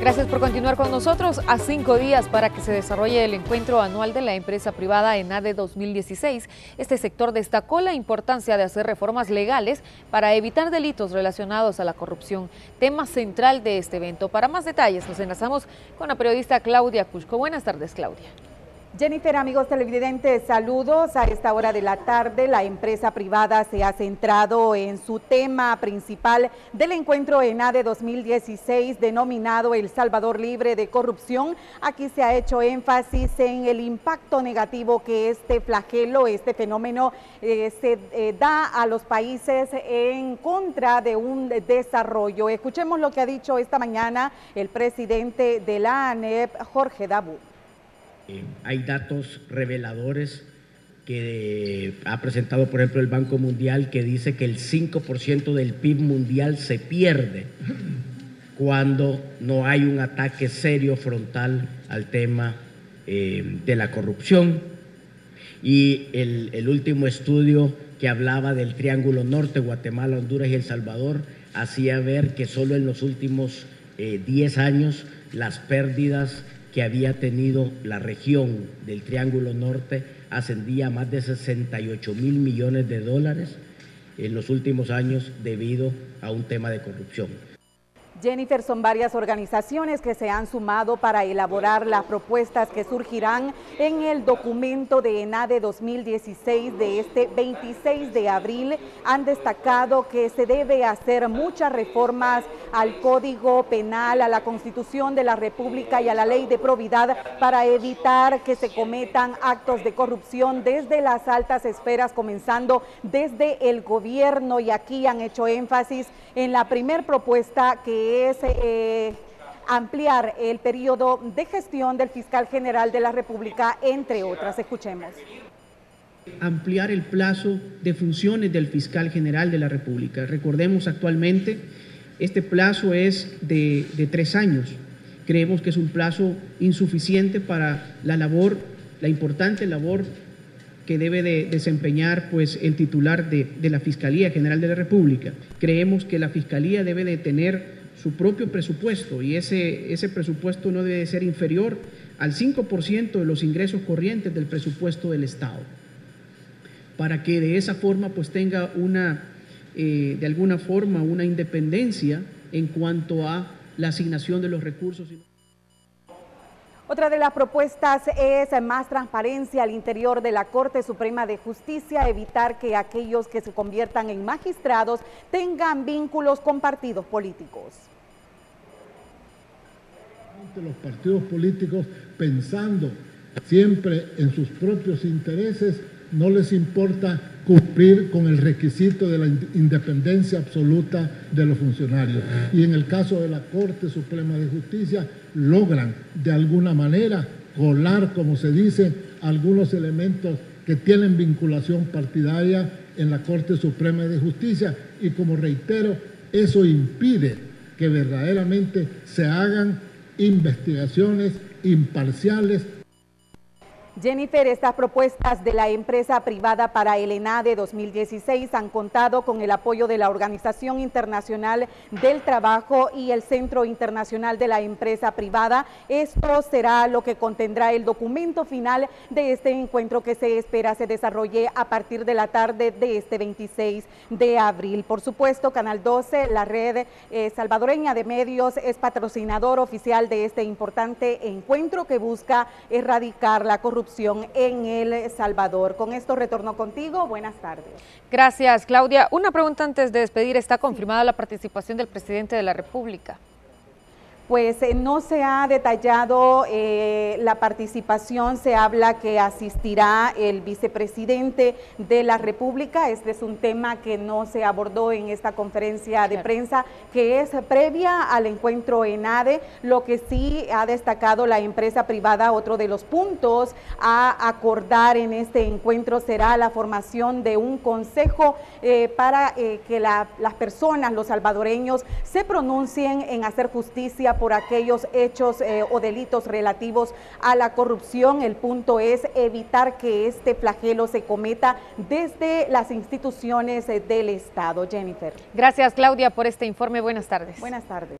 Gracias por continuar con nosotros. A 5 días para que se desarrolle el encuentro anual de la empresa privada ENADE 2016, este sector destacó la importancia de hacer reformas legales para evitar delitos relacionados a la corrupción, tema central de este evento. Para más detalles nos enlazamos con la periodista Claudia Cusco. Buenas tardes, Claudia. Jennifer, amigos televidentes, saludos. A esta hora de la tarde, la empresa privada se ha centrado en su tema principal del encuentro ENADE 2016, denominado El Salvador Libre de Corrupción. Aquí se ha hecho énfasis en el impacto negativo que este flagelo, este fenómeno, da a los países en contra de un desarrollo. Escuchemos lo que ha dicho esta mañana el presidente de la ANEP, Jorge Dabu. Hay datos reveladores que ha presentado, por ejemplo, el Banco Mundial, que dice que el 5% del PIB mundial se pierde cuando no hay un ataque serio frontal al tema de la corrupción. Y el último estudio que hablaba del Triángulo Norte, Guatemala, Honduras y El Salvador, hacía ver que solo en los últimos 10 años las pérdidas que había tenido la región del Triángulo Norte ascendía a más de 68.000 millones de dólares en los últimos años debido a un tema de corrupción. Jennifer, son varias organizaciones que se han sumado para elaborar las propuestas que surgirán en el documento de ENADE 2016 de este 26 de abril. Han destacado que se debe hacer muchas reformas al Código Penal, a la Constitución de la República y a la Ley de Probidad para evitar que se cometan actos de corrupción desde las altas esferas, comenzando desde el gobierno. Y aquí han hecho énfasis en la primera propuesta, que es ampliar el periodo de gestión del Fiscal General de la República, entre otras. Escuchemos. Ampliar el plazo de funciones del Fiscal General de la República. Recordemos, actualmente este plazo es de 3 años. Creemos que es un plazo insuficiente para la labor, la importante labor que debe de desempeñar, pues, el titular de la Fiscalía General de la República. Creemos que la Fiscalía debe de tener su propio presupuesto, y ese presupuesto no debe ser inferior al 5% de los ingresos corrientes del presupuesto del Estado, para que de esa forma, pues, tenga de alguna forma una independencia en cuanto a la asignación de los recursos. Otra de las propuestas es más transparencia al interior de la Corte Suprema de Justicia, evitar que aquellos que se conviertan en magistrados tengan vínculos con partidos políticos. Los partidos políticos, pensando siempre en sus propios intereses, no les importa cumplir con el requisito de la independencia absoluta de los funcionarios. Y en el caso de la Corte Suprema de Justicia, logran de alguna manera colar, como se dice, algunos elementos que tienen vinculación partidaria en la Corte Suprema de Justicia. Y como reitero, eso impide que verdaderamente se hagan investigaciones imparciales. Jennifer, estas propuestas de la empresa privada para el ENADE 2016 han contado con el apoyo de la Organización Internacional del Trabajo y el Centro Internacional de la Empresa Privada. Esto será lo que contendrá el documento final de este encuentro, que se espera se desarrolle a partir de la tarde de este 26 de abril. Por supuesto, Canal 12, la red salvadoreña de medios, es patrocinador oficial de este importante encuentro que busca erradicar la corrupción en El Salvador. Con esto retorno contigo. Buenas tardes. Gracias, Claudia. Una pregunta antes de despedir. ¿Está confirmada la participación del presidente de la República? Pues no se ha detallado la participación. Se habla que asistirá el vicepresidente de la República. Este es un tema que no se abordó en esta conferencia de prensa, que es previa al encuentro ENADE. Lo que sí ha destacado la empresa privada, otro de los puntos a acordar en este encuentro, será la formación de un consejo para que las personas, los salvadoreños, se pronuncien en hacer justicia por aquellos hechos o delitos relativos a la corrupción. El punto es evitar que este flagelo se cometa desde las instituciones del Estado. Jennifer. Gracias, Claudia, por este informe. Buenas tardes. Buenas tardes.